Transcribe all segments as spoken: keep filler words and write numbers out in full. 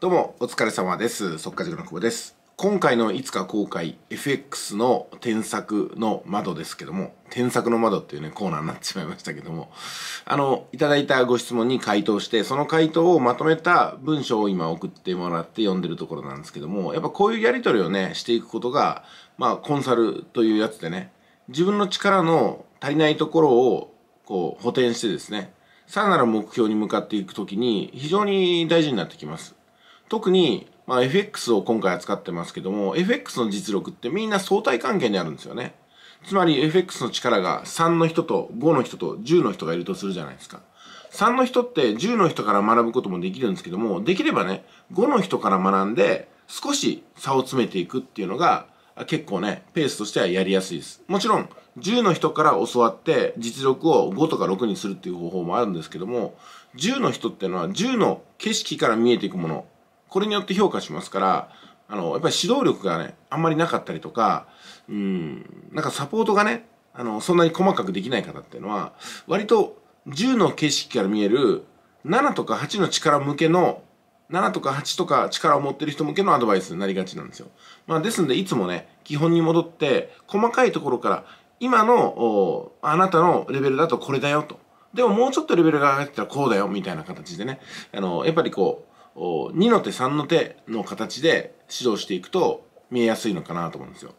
どうもお疲れ様です。速稼塾の久保です。今回のいつか公開 エフエックス の添削の窓ですけども、添削の窓っていうねコーナーになってしまいましたけども、あのいただいたご質問に回答して、その回答をまとめた文章を今送ってもらって読んでるところなんですけども、やっぱこういうやり取りをねしていくことが、まあコンサルというやつでね、自分の力の足りないところをこう補填してですね、さらなる目標に向かっていくときに非常に大事になってきます。特に、まあ、エフエックス を今回扱ってますけども、エフエックス の実力ってみんな相対関係にあるんですよね。つまり エフエックス の力がさんの人とごの人とじゅうの人がいるとするじゃないですか。さんの人ってじゅうの人から学ぶこともできるんですけども、できればね、ごの人から学んで少し差を詰めていくっていうのが結構ね、ペースとしてはやりやすいです。もちろん、じゅうの人から教わって実力をごとかろくにするっていう方法もあるんですけども、じゅうの人っていうのはじゅうの景色から見えていくもの、これによって評価しますから、あの、やっぱり指導力がね、あんまりなかったりとか、うん、なんかサポートがね、あの、そんなに細かくできない方っていうのは、割とじゅうの景色から見えるななとかはちの力向けの、ななとかはちとか力を持ってる人向けのアドバイスになりがちなんですよ。まあ、ですんでいつもね、基本に戻って、細かいところから、今の、あなたのレベルだとこれだよと。でももうちょっとレベルが上がってたらこうだよ、みたいな形でね、あの、やっぱりこう、にの手さんの手の形で指導していくと見えやすいのかなと思うんですよ。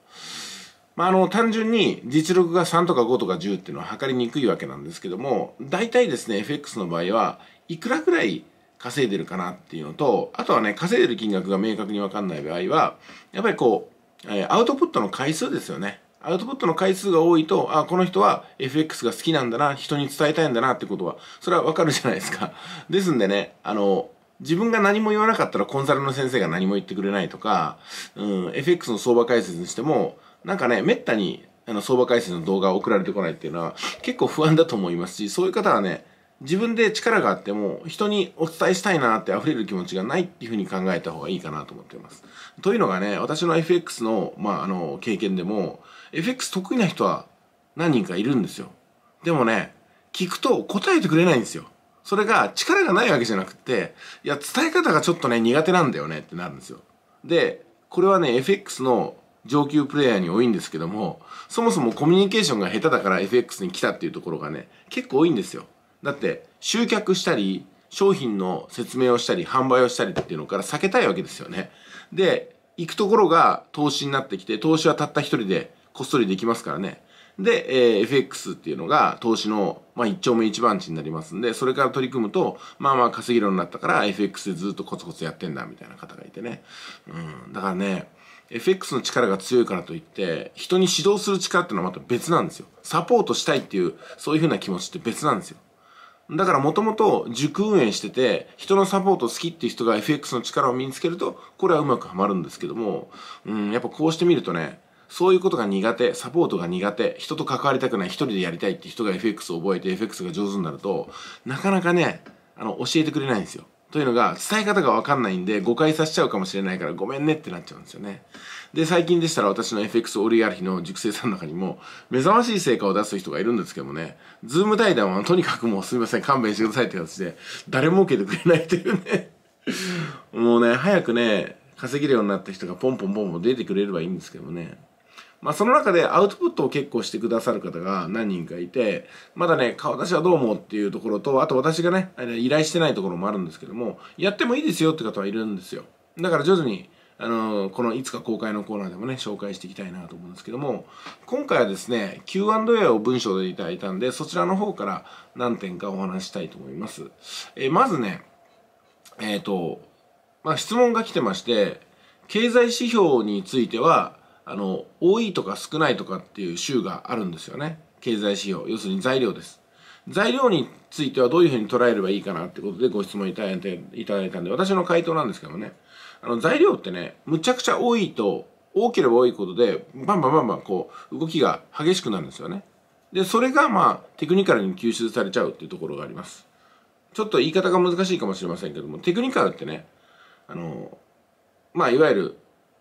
まあ、あの、単純に実力がさんとかごとかじゅうっていうのは測りにくいわけなんですけども、大体ですね、エフエックス の場合はいくらくらい稼いでるかなっていうのと、あとはね、稼いでる金額が明確にわかんない場合は、やっぱりこう、アウトプットの回数ですよね。アウトプットの回数が多いと、あ、この人は エフエックス が好きなんだな、人に伝えたいんだなってことは、それはわかるじゃないですか。ですんでね、あの、自分が何も言わなかったらコンサルの先生が何も言ってくれないとか、うん、エフエックス の相場解説にしても、なんかね、めったにあの相場解説の動画を送られてこないっていうのは結構不安だと思いますし、そういう方はね、自分で力があっても人にお伝えしたいなって溢れる気持ちがないっていうふうに考えた方がいいかなと思っています。というのがね、私の エフエックス の、まあ、あの、経験でも、エフエックス 得意な人は何人かいるんですよ。でもね、聞くと答えてくれないんですよ。それが力がないわけじゃなくて、いや、伝え方がちょっとね、苦手なんだよねってなるんですよ。で、これはね、エフエックス の上級プレイヤーに多いんですけども、そもそもコミュニケーションが下手だから エフエックス に来たっていうところがね、結構多いんですよ。だって、集客したり、商品の説明をしたり、販売をしたりっていうのから避けたいわけですよね。で、行くところが投資になってきて、投資はたった一人でこっそりできますからね。で、えー、エフエックス っていうのが投資の、まあ、一丁目一番地になりますんで、それから取り組むと、まあまあ稼げるようになったから、エフエックス でずっとコツコツやってんだ、みたいな方がいてね。うん。だからね、エフエックス の力が強いからといって、人に指導する力っていうのはまた別なんですよ。サポートしたいっていう、そういう風な気持ちって別なんですよ。だからもともと塾運営してて、人のサポート好きっていう人が エフエックス の力を身につけると、これはうまくはまるんですけども、うん、やっぱこうしてみるとね、そういうことが苦手、サポートが苦手、人と関わりたくない、一人でやりたいって人が エフエックス を覚えて エフエックス が上手になると、なかなかね、あの、教えてくれないんですよ。というのが、伝え方がわかんないんで、誤解させちゃうかもしれないから、ごめんねってなっちゃうんですよね。で、最近でしたら私の エフエックス オリガルヒの塾生さんの中にも、目覚ましい成果を出す人がいるんですけどもね、ズーム対談はとにかくもうすみません、勘弁してくださいって形で、誰も受けてくれないというね。もうね、早くね、稼げるようになった人がポンポンポンポン出てくれればいいんですけどもね。まあその中でアウトプットを結構してくださる方が何人かいて、まだね、私はどう思うっていうところと、あと私がね、依頼してないところもあるんですけども、やってもいいですよって方はいるんですよ。だから徐々に、あのー、このいつか公開のコーナーでもね、紹介していきたいなと思うんですけども、今回はですね、キューアンドエー を文章でいただいたんで、そちらの方から何点かお話したいと思います。えー、まずね、えっ、ー、と、まあ質問が来てまして、経済指標については、あの、多いとか少ないとかっていう週があるんですよね。経済指標。要するに材料です。材料についてはどういうふうに捉えればいいかなってことでご質問いただいて、いただいたんで、私の回答なんですけどもね。あの、材料ってね、むちゃくちゃ多いと、多ければ多いことで、バンバンバンバンこう、動きが激しくなるんですよね。で、それがまあ、テクニカルに吸収されちゃうっていうところがあります。ちょっと言い方が難しいかもしれませんけども、テクニカルってね、あの、まあ、いわゆる、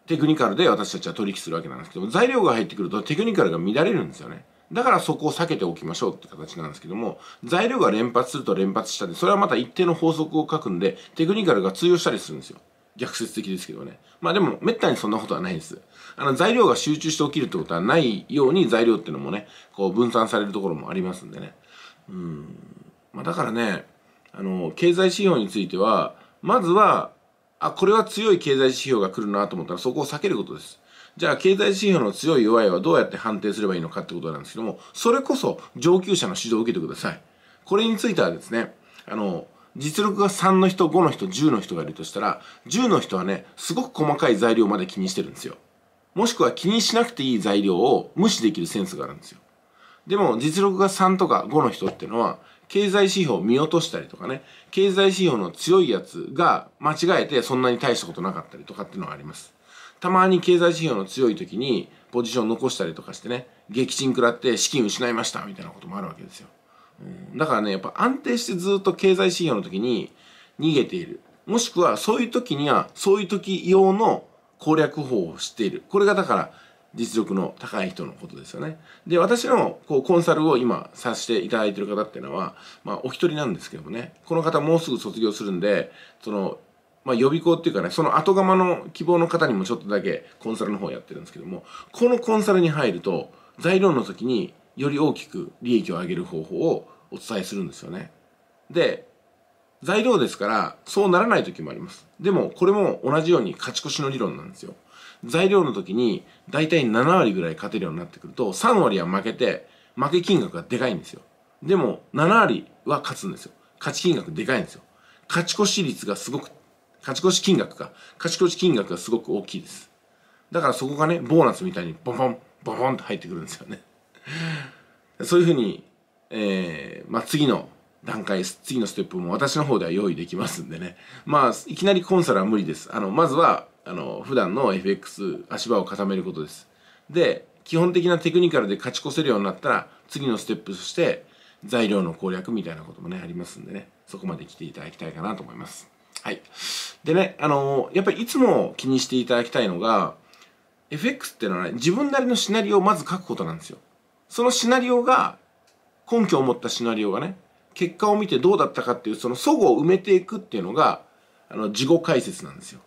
テクニカルで私たちは取引するわけなんですけども、材料が入ってくるとテクニカルが乱れるんですよね。だからそこを避けておきましょうって形なんですけども、材料が連発すると連発したで、それはまた一定の法則を書くんで、テクニカルが通用したりするんですよ。逆説的ですけどね。まあでも、めったにそんなことはないです。あの、材料が集中して起きるってことはないように材料っていうのもね、こう分散されるところもありますんでね。うん。まあだからね、あの、経済指標については、まずは、あ、これは強い経済指標が来るなと思ったらそこを避けることです。じゃあ経済指標の強い弱いはどうやって判定すればいいのかってことなんですけども、それこそ上級者の指導を受けてください。これについてはですね、あの、実力がさんの人、ごの人、じゅうの人がいるとしたら、じゅうの人はね、すごく細かい材料まで気にしてるんですよ。もしくは気にしなくていい材料を無視できるセンスがあるんですよ。でも実力がさんとかごの人っていうのは、経済指標を見落としたりとかね、経済指標の強いやつが間違えてそんなに大したことなかったりとかっていうのがあります。たまに経済指標の強い時にポジション残したりとかしてね、撃沈食らって資金失いましたみたいなこともあるわけですよ。うん、だからね、やっぱ安定してずっと経済指標の時に逃げている。もしくはそういう時にはそういう時用の攻略法を知っている。これがだから、実力の高い人のことですよね。で、私のこうコンサルを今させていただいている方っていうのは、まあお一人なんですけどもね、この方もうすぐ卒業するんで、その、まあ予備校っていうかね、その後釜の希望の方にもちょっとだけコンサルの方をやってるんですけども、このコンサルに入ると、材料の時により大きく利益を上げる方法をお伝えするんですよね。で、材料ですから、そうならない時もあります。でも、これも同じように勝ち越しの理論なんですよ。材料の時に大体なな割ぐらい勝てるようになってくるとさん割は負けて負け金額がでかいんですよ。でもなな割は勝つんですよ。勝ち金額でかいんですよ。勝ち越し率がすごく、勝ち越し金額か。勝ち越し金額がすごく大きいです。だからそこがね、ボーナスみたいにボンボン、ボンボンって入ってくるんですよね。そういうふうに、えー、まあ次の段階、次のステップも私の方では用意できますんでね。まあいきなりコンサルは無理です。あの、まずはあの、普段の エフエックス 足場を固めることです。で、基本的なテクニカルで勝ち越せるようになったら、次のステップとして、材料の攻略みたいなこともね、ありますんでね、そこまで来ていただきたいかなと思います。はい。でね、あのー、やっぱりいつも気にしていただきたいのが、エフエックス っていうのはね、自分なりのシナリオをまず書くことなんですよ。そのシナリオが、根拠を持ったシナリオがね、結果を見てどうだったかっていう、その齟齬を埋めていくっていうのが、あの、事後解説なんですよ。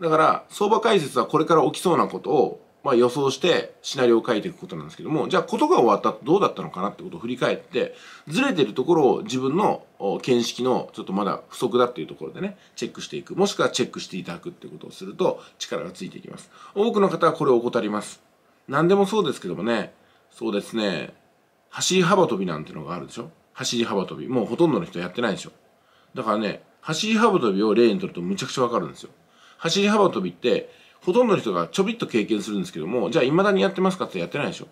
だから、相場解説はこれから起きそうなことを、まあ予想してシナリオを書いていくことなんですけども、じゃあことが終わった後どうだったのかなってことを振り返って、ずれてるところを自分の見識のちょっとまだ不足だっていうところでね、チェックしていく。もしくはチェックしていただくってことをすると力がついていきます。多くの方はこれを怠ります。何でもそうですけどもね、そうですね、走り幅跳びなんてのがあるでしょ？走り幅跳び。もうほとんどの人やってないでしょ。だからね、走り幅跳びを例にとるとむちゃくちゃわかるんですよ。走り幅跳びって、ほとんどの人がちょびっと経験するんですけども、じゃあ未だにやってますかってやってないでしょ。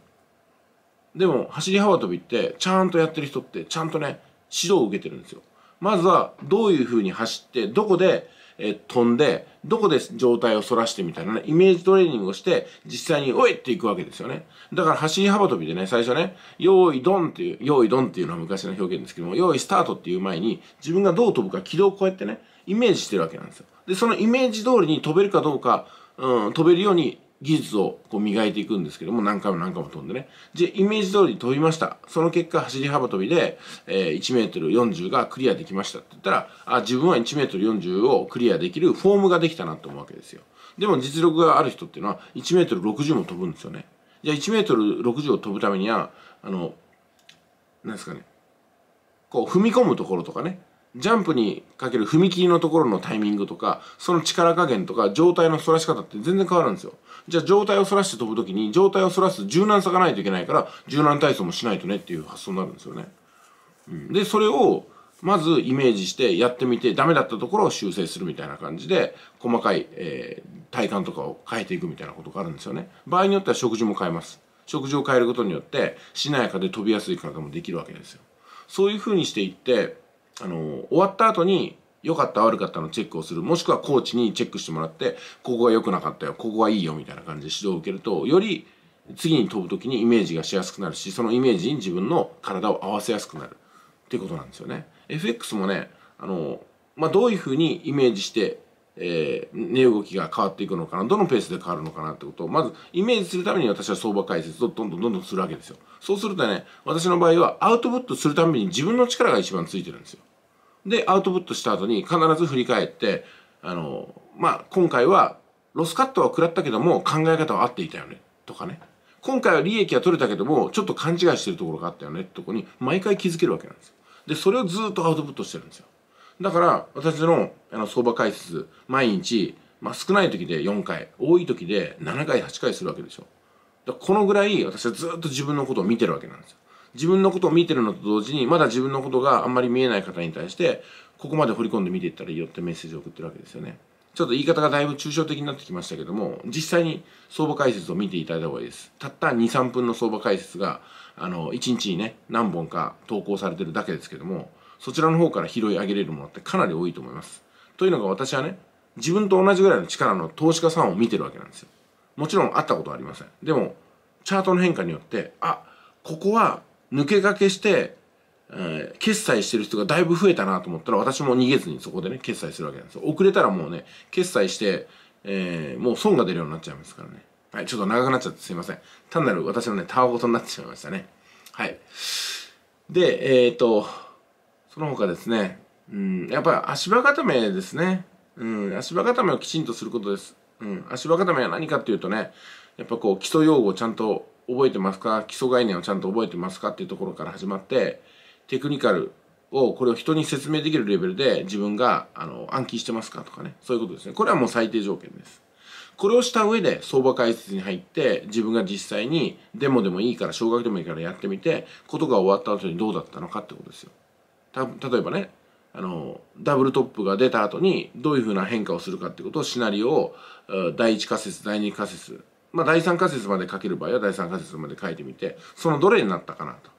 でも、走り幅跳びって、ちゃんとやってる人って、ちゃんとね、指導を受けてるんですよ。まずは、どういう風に走って、どこで、えー、飛んで、どこで上体を反らしてみたいなね、イメージトレーニングをして、実際に、おいっていくわけですよね。だから、走り幅跳びでね、最初ね、用意ドンっていう、用意ドンっていうのは昔の表現ですけども、用意スタートっていう前に、自分がどう飛ぶか軌道をこうやってね、イメージしてるわけなんですよ。で、そのイメージ通りに飛べるかどうか、うん、飛べるように技術をこう磨いていくんですけども、何回も何回も飛んでね。で、イメージ通りに飛びました。その結果、走り幅跳びで、えー、いちメートルよんじゅうがクリアできましたって言ったら、あ、自分はいちメートルよんじゅうをクリアできるフォームができたなと思うわけですよ。でも実力がある人っていうのはいちメートルろくじゅうも飛ぶんですよね。じゃあいちメートルろくじゅうを飛ぶためには、あの、なんですかね、こう踏み込むところとかね、ジャンプにかける踏み切りのところのタイミングとか、その力加減とか、上体の反らし方って全然変わるんですよ。じゃあ上体を反らして飛ぶときに、上体を反らす柔軟さがないといけないから、柔軟体操もしないとねっていう発想になるんですよね。うん、で、それを、まずイメージしてやってみて、ダメだったところを修正するみたいな感じで、細かい、えー、体幹とかを変えていくみたいなことがあるんですよね。場合によっては食事も変えます。食事を変えることによって、しなやかで飛びやすい体もできるわけですよ。そういう風にしていって、あの、終わった後に良かった悪かったのチェックをする。もしくはコーチにチェックしてもらって、ここが良くなかったよ、ここがいいよみたいな感じで指導を受けると、より次に飛ぶ時にイメージがしやすくなるし、そのイメージに自分の体を合わせやすくなるっていうことなんですよね。エフエックス もね、あの、まあ、どういうふうにイメージして、えー、値動きが変わっていくのかな、どのペースで変わるのかなってことを、まずイメージするために私は相場解説をどんどんどんどんするわけですよ。そうするとね、私の場合はアウトプットするために自分の力が一番ついてるんですよ。で、アウトプットした後に必ず振り返って、あの、まあ今回はロスカットは食らったけども考え方は合っていたよねとかね、今回は利益は取れたけどもちょっと勘違いしてるところがあったよねってとこに毎回気づけるわけなんですよ。でそれをずっとアウトプットしてるんですよ。だから私のあの相場解説毎日、まあ、少ない時でよんかい多い時でななかいはちかいするわけでしょ。だこのぐらい私はずっと自分のことを見てるわけなんですよ。自分のことを見てるのと同時にまだ自分のことがあんまり見えない方に対してここまで掘り込んで見ていったらいいよってメッセージを送ってるわけですよね。ちょっと言い方がだいぶ抽象的になってきましたけども、実際に相場解説を見ていただいた方がいいです。たった にさん 分の相場解説があのいちにちにね何本か投稿されてるだけですけども、そちらの方から拾い上げれるものってかなり多いと思います。というのが私はね自分と同じぐらいの力の投資家さんを見てるわけなんですよ。もちろん会ったことはありません。でもチャートの変化によってあここは抜け駆けして、えー、決済してる人がだいぶ増えたなと思ったら私も逃げずにそこでね決済するわけなんですよ。遅れたらもうね決済して、えー、もう損が出るようになっちゃいますからね。はい、ちょっと長くなっちゃってすいません。単なる私のねたわごとになってしまいましたね。はいでえっとその他ですね、うん、やっぱり足場固めですね。うん、足場固めをきちんとすることです。うん、足場固めは何かっていうとねやっぱこう基礎用語をちゃんと覚えてますか、基礎概念をちゃんと覚えてますかっていうところから始まって、テクニカルをこれを人に説明できるレベルで自分があの暗記してますかとかね、そういうことですね。これはもう最低条件です。これをした上で相場解説に入って自分が実際にデモでもいいから少額でもいいからやってみてことが終わった後にどうだったのかってことですよ。た例えばねあのダブルトップが出た後にどういうふうな変化をするかってことをシナリオをだいいち仮説だいに仮説まあだいさん仮説まで書ける場合はだいさん仮説まで書いてみてそのどれになったかなと、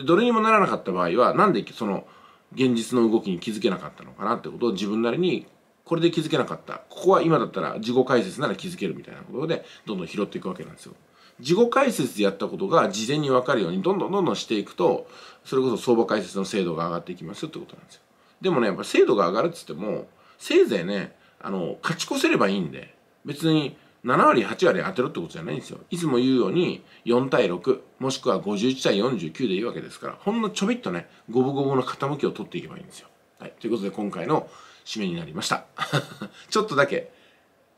でどれにもならなかった場合はなんでその現実の動きに気づけなかったのかなってことを自分なりにこれで気づけなかったここは今だったら事後解説なら気づけるみたいなことでどんどん拾っていくわけなんですよ。事後解説でやったことが事前に分かるようにどんどんどんどんしていくとそれこそ相場解説の精度が上がっていきますよってことなんですよ。でもねやっぱ精度が上がるっつってもせいぜいねあの勝ち越せればいいんで別にななわりはちわり当てろってことじゃないんですよ。いつも言うようによんたいろくもしくはごじゅういちたいよんじゅうきゅうでいいわけですからほんのちょびっとねごぶごぶの傾きを取っていけばいいんですよ。はい、ということで今回の締めになりましたちょっとだけ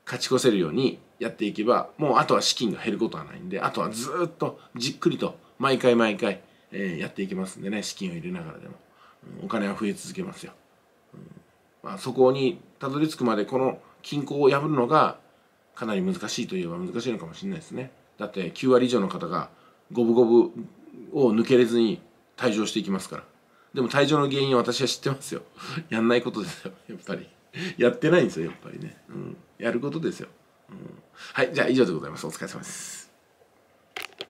勝ち越せるようにやっていけばもうあとは資金が減ることはないんであとはずーっとじっくりと毎回毎回、えー、やっていけますんでね資金を入れながらでも。お金は増え続けますよ、うんまあ、そこにたどり着くまでこの均衡を破るのがかなり難しいといえば難しいのかもしれないですね。だってきゅうわりいじょうの方が五分五分を抜けれずに退場していきますから。でも退場の原因は私は知ってますよやんないことですよやっぱりやってないんですよやっぱりね、うん、やることですよ、うん、はいじゃあ以上でございます。お疲れ様です。